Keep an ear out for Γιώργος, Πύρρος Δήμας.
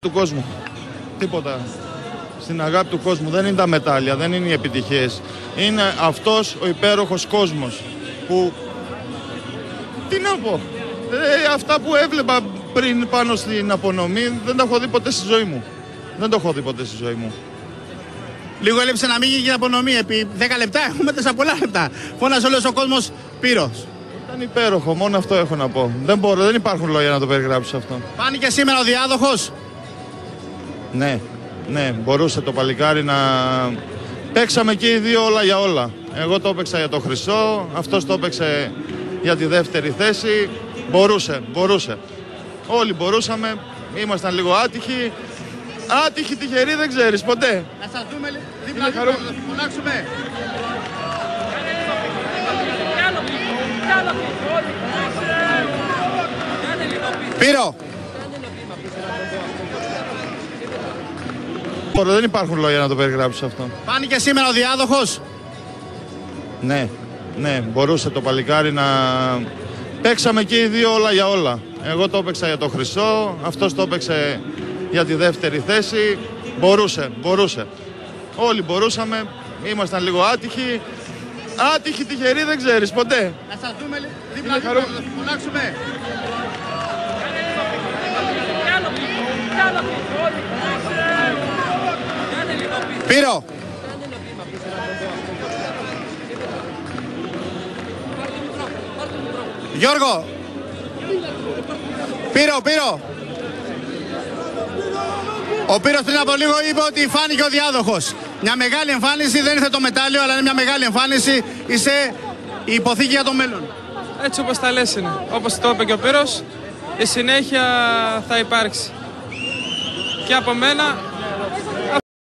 Του κόσμου. Τίποτα. Στην αγάπη του κόσμου. Δεν είναι τα μετάλλια, δεν είναι οι επιτυχίες. Είναι αυτός ο υπέροχος κόσμος που... Τι να πω. Αυτά που έβλεπα πριν πάνω στην απονομή δεν τα έχω δει ποτέ στη ζωή μου. Δεν το έχω δει ποτέ στη ζωή μου. Λίγο έλειψε να μην γίνει η απονομή. Επί 10 λεπτά έχουμε 4 πολλά λεπτά. Φώνασε όλος ο κόσμος Πύρος. Ήταν υπέροχο. Μόνο αυτό έχω να πω. Δεν μπορώ, δεν υπάρχουν λόγια να το περιγράψω αυτό. Φάνηκε σήμερα ο διάδοχος. Ναι, ναι, μπορούσε το παλικάρι να... Παίξαμε εκεί οι δύο όλα για όλα. Εγώ το έπαιξα για το χρυσό, αυτός το έπαιξε για τη δεύτερη θέση. Μπορούσε. Όλοι μπορούσαμε, ήμασταν λίγο άτυχοι. Άτυχοι, τυχεροί, δεν ξέρεις ποτέ. Να σας δούμε δίπλα, να σας φωνάξουμε. Πύρο. Δεν υπάρχουν λόγια να το περιγράψω αυτό. Φάνηκε σήμερα ο διάδοχος. Ναι, ναι, μπορούσε το παλικάρι να... Παίξαμε εκεί οι δύο όλα για όλα. Εγώ το έπαιξα για το χρυσό, αυτός το έπαιξε για τη δεύτερη θέση. Μπορούσε. Όλοι μπορούσαμε, ήμασταν λίγο άτυχοι. Άτυχοι, τυχεροί, δεν ξέρεις ποτέ. Να σας δούμε δίπλα, να σας φωνάξουμε. Πύρο. Γιώργο. Πύρο. Ο Πύρος πριν από λίγο είπε ότι φάνηκε ο διάδοχος. Μια μεγάλη εμφάνιση, δεν ήρθε το μετάλλιο, αλλά είναι μια μεγάλη εμφάνιση. Είσαι η υποθήκη για το μέλλον. Έτσι όπως τα λες είναι. Όπως το είπε και ο Πύρος, η συνέχεια θα υπάρξει. Και από μένα...